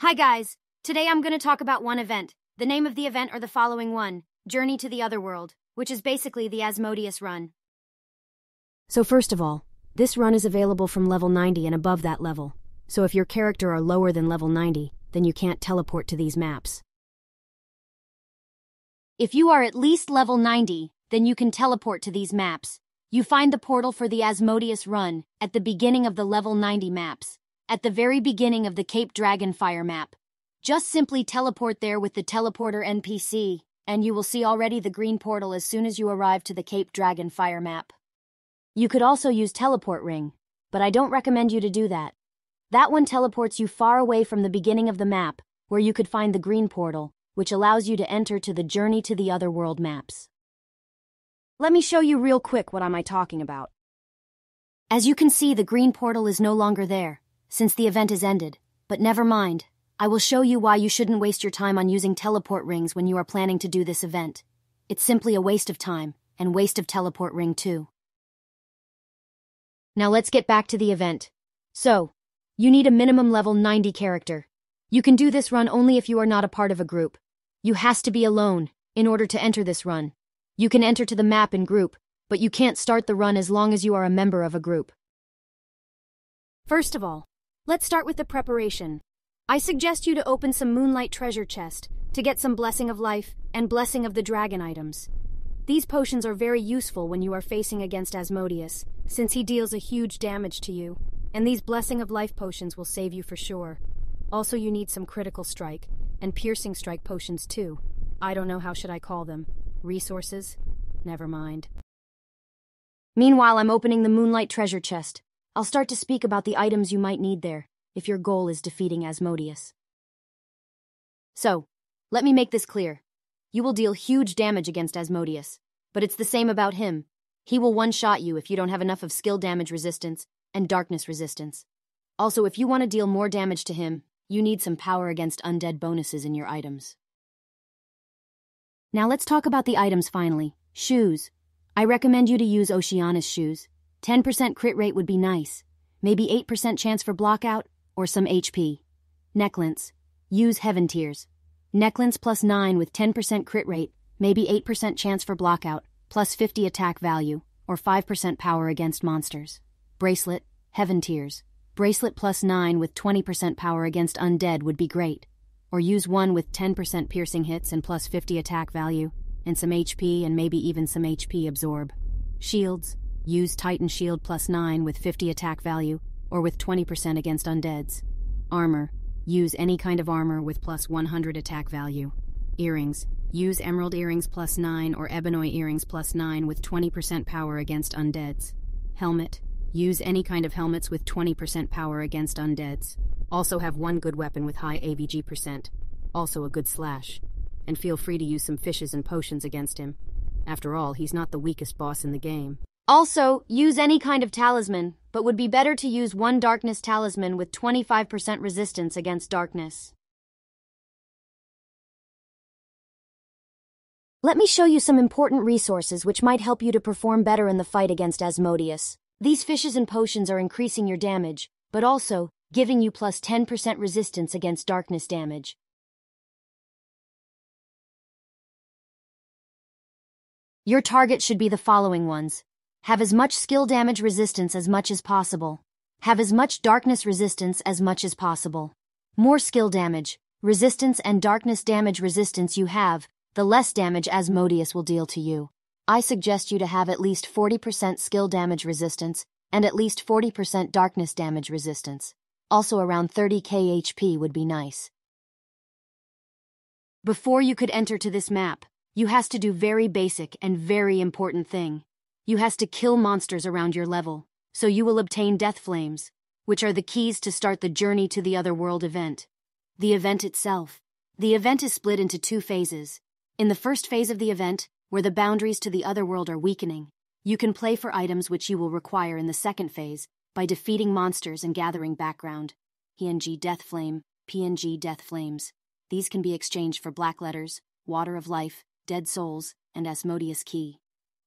Hi guys, today I'm going to talk about one event. The name of the event are the following one, Journey to the Otherworld, which is basically the Asmodeus run. So first of all, this run is available from level 90 and above that level, so if your character are lower than level 90, then you can't teleport to these maps. If you are at least level 90, then you can teleport to these maps. You find the portal for the Asmodeus run at the beginning of the level 90 maps. At the very beginning of the Cape Dragon Fire map. Just simply teleport there with the teleporter NPC, and you will see already the green portal as soon as you arrive to the Cape Dragon Fire map. You could also use teleport ring, but I don't recommend you to do that. That one teleports you far away from the beginning of the map, where you could find the green portal, which allows you to enter to the Journey to the Otherworld maps. Let me show you real quick what am I talking about. As you can see, the green portal is no longer there, since the event is ended, but never mind. I will show you why you shouldn't waste your time on using teleport rings when you are planning to do this event. It's simply a waste of time, and waste of teleport ring too. Now let's get back to the event. So, you need a minimum level 90 character. You can do this run only if you are not a part of a group. You has to be alone, in order to enter this run. You can enter to the map in group, but you can't start the run as long as you are a member of a group. First of all, let's start with the preparation. I suggest you to open some Moonlight Treasure Chest to get some Blessing of Life and Blessing of the Dragon items. These potions are very useful when you are facing against Asmodeus, since he deals a huge damage to you, and these Blessing of Life potions will save you for sure. Also, you need some Critical Strike and Piercing Strike potions too. I don't know, how should I call them? Resources? Never mind. Meanwhile, I'm opening the Moonlight Treasure Chest. I'll start to speak about the items you might need there, if your goal is defeating Asmodeus. So, let me make this clear. You will deal huge damage against Asmodeus, but it's the same about him. He will one-shot you if you don't have enough of skill damage resistance and darkness resistance. Also, if you want to deal more damage to him, you need some power against undead bonuses in your items. Now let's talk about the items finally. Shoes. I recommend you to use Oceanus Shoes. 10% crit rate would be nice, maybe 8% chance for blockout, or some HP. Necklance. Use Heaven Tears. Necklance plus 9 with 10% crit rate, maybe 8% chance for blockout, plus 50 attack value, or 5% power against monsters. Bracelet. Heaven Tears. Bracelet plus 9 with 20% power against undead would be great, or use one with 10% piercing hits and plus 50 attack value, and some HP and maybe even some HP absorb. Shields. Use Titan Shield plus 9 with 50 attack value, or with 20% against undeads. Armor. Use any kind of armor with plus 100 attack value. Earrings. Use Emerald Earrings plus 9 or Ebony Earrings plus 9 with 20% power against undeads. Helmet. Use any kind of helmets with 20% power against undeads. Also have one good weapon with high AVG percent. Also a good slash. And feel free to use some fishes and potions against him. After all, he's not the weakest boss in the game. Also, use any kind of talisman, but would be better to use one darkness talisman with 25% resistance against darkness. Let me show you some important resources which might help you to perform better in the fight against Asmodeus. These fishes and potions are increasing your damage, but also giving you plus 10% resistance against darkness damage. Your target should be the following ones. Have as much skill damage resistance as much as possible. Have as much darkness resistance as much as possible. More skill damage, resistance and darkness damage resistance you have, the less damage Asmodeus will deal to you. I suggest you to have at least 40% skill damage resistance, and at least 40% darkness damage resistance. Also around 30k HP would be nice. Before you could enter to this map, you has to do very basic and very important thing. You has to kill monsters around your level, so you will obtain Death Flames, which are the keys to start the Journey to the Otherworld event. The event itself. The event is split into two phases. In the first phase of the event, where the boundaries to the Otherworld are weakening, you can play for items which you will require in the second phase, by defeating monsters and gathering background. PNG Death Flame, PNG Death Flames. These can be exchanged for Black Letters, Water of Life, Dead Souls, and Asmodeus Key.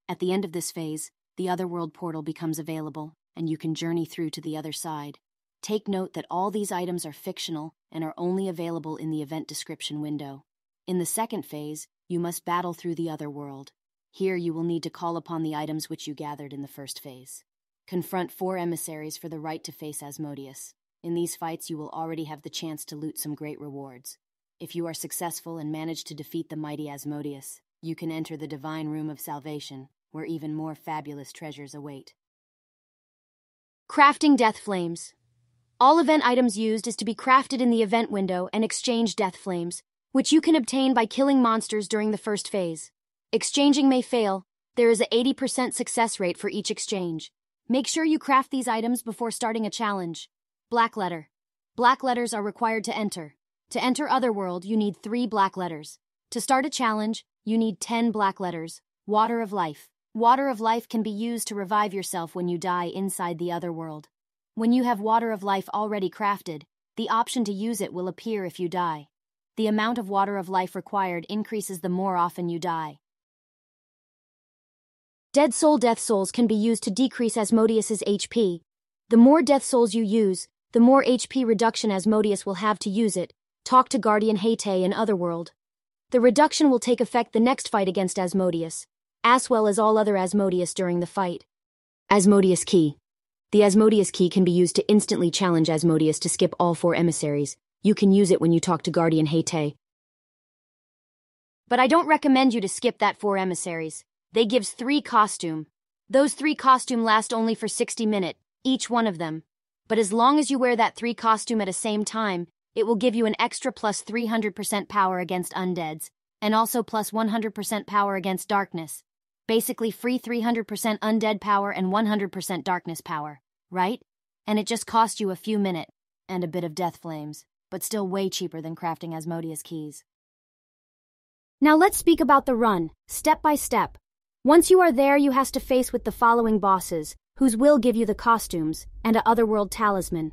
At the end of this phase, the Otherworld portal becomes available, and you can journey through to the other side. Take note that all these items are fictional and are only available in the event description window. In the second phase, you must battle through the Otherworld. Here you will need to call upon the items which you gathered in the first phase. Confront 4 emissaries for the right to face Asmodeus. In these fights you will already have the chance to loot some great rewards. If you are successful and manage to defeat the mighty Asmodeus, you can enter the Divine Room of Salvation, where even more fabulous treasures await. Crafting Death Flames. All event items used is to be crafted in the event window and exchange Death Flames, which you can obtain by killing monsters during the first phase. Exchanging may fail. There is a 80% success rate for each exchange. Make sure you craft these items before starting a challenge. Black Letter. Black letters are required to enter. To enter Otherworld, you need 3 black letters. To start a challenge, you need 10 black letters. Water of Life. Water of Life can be used to revive yourself when you die inside the Otherworld. When you have Water of Life already crafted, the option to use it will appear if you die. The amount of Water of Life required increases the more often you die. Dead Soul Death Souls can be used to decrease Asmodeus's HP. The more Death Souls you use, the more HP reduction Asmodeus will have to use it. Talk to Guardian Heite in Otherworld. The reduction will take effect the next fight against Asmodeus, as well as all other Asmodeus during the fight. Asmodeus Key. The Asmodeus Key can be used to instantly challenge Asmodeus to skip all 4 emissaries. You can use it when you talk to Guardian Heite. But I don't recommend you to skip that 4 emissaries. They gives 3 costume. Those 3 costume last only for 60 minutes, each one of them. But as long as you wear that 3 costume at the same time, it will give you an extra plus 300% power against undeads, and also plus 100% power against darkness. Basically free 300% undead power and 100% darkness power, right? And it just cost you a few minutes, and a bit of death flames, but still way cheaper than crafting Asmodeus keys. Now let's speak about the run, step by step. Once you are there, you has to face with the following bosses, whose will give you the costumes, and a Otherworld Talisman.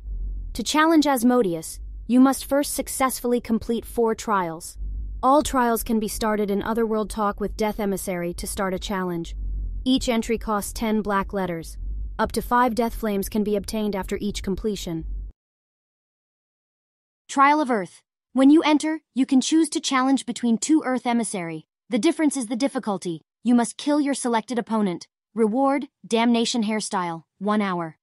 To challenge Asmodeus, you must first successfully complete 4 trials. All trials can be started in Otherworld. Talk with Death Emissary to start a challenge. Each entry costs 10 black letters. Up to 5 death flames can be obtained after each completion. Trial of Earth. When you enter, you can choose to challenge between 2 Earth Emissary. The difference is the difficulty. You must kill your selected opponent. Reward, Damnation Hairstyle, 1 hour.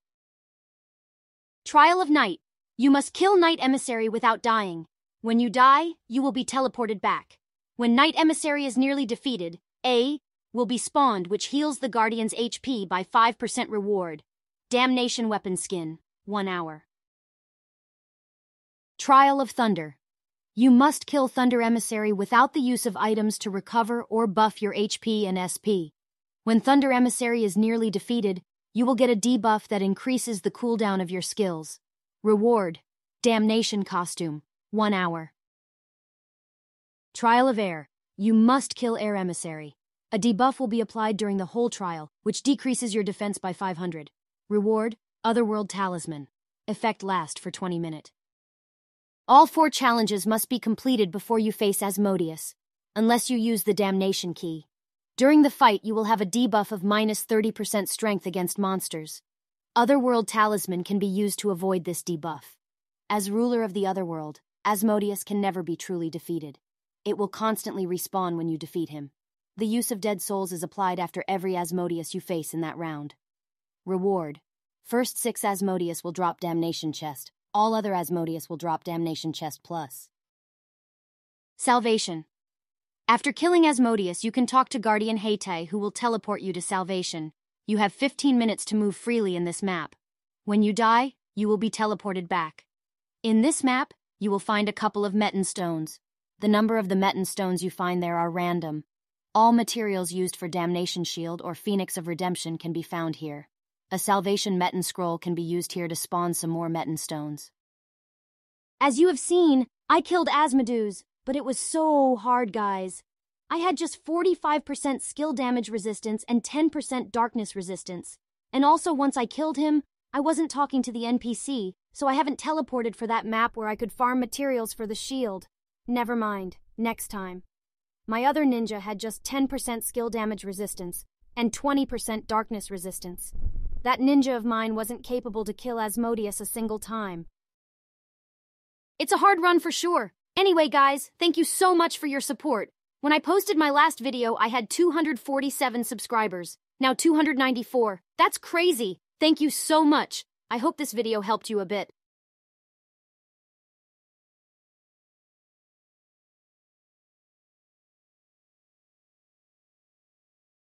Trial of Night. You must kill Night Emissary without dying. When you die, you will be teleported back. When Night Emissary is nearly defeated, A will be spawned, which heals the Guardian's HP by 5% reward. Damnation Weapon Skin, 1 hour. Trial of Thunder. You must kill Thunder Emissary without the use of items to recover or buff your HP and SP. When Thunder Emissary is nearly defeated, you will get a debuff that increases the cooldown of your skills. Reward, Damnation Costume, 1 hour. Trial of Air. You must kill Air Emissary. A debuff will be applied during the whole trial, which decreases your defense by 500. Reward, Otherworld Talisman. Effect lasts for 20 minutes. All 4 challenges must be completed before you face Asmodeus, unless you use the Damnation Key. During the fight, you will have a debuff of minus 30% strength against monsters. Otherworld Talisman can be used to avoid this debuff. As ruler of the Otherworld, Asmodeus can never be truly defeated. It will constantly respawn when you defeat him. The use of Dead Souls is applied after every Asmodeus you face in that round. Reward. First 6 Asmodeus will drop Damnation Chest. All other Asmodeus will drop Damnation Chest Plus. Salvation. After killing Asmodeus, you can talk to Guardian Heite, who will teleport you to Salvation. You have 15 minutes to move freely in this map. When you die, you will be teleported back. In this map, you will find a couple of Metin Stones. The number of the Metin Stones you find there are random. All materials used for Damnation Shield or Phoenix of Redemption can be found here. A Salvation Metin Scroll can be used here to spawn some more Metin Stones. As you have seen, I killed Asmodeus, but it was so hard, guys. I had just 45% skill damage resistance and 10% darkness resistance. And also, once I killed him, I wasn't talking to the NPC, so I haven't teleported for that map where I could farm materials for the shield. Never mind, next time. My other ninja had just 10% skill damage resistance and 20% darkness resistance. That ninja of mine wasn't capable to kill Asmodeus a single time. It's a hard run for sure. Anyway, guys, thank you so much for your support. When I posted my last video, I had 247 subscribers. Now 294. That's crazy. Thank you so much. I hope this video helped you a bit.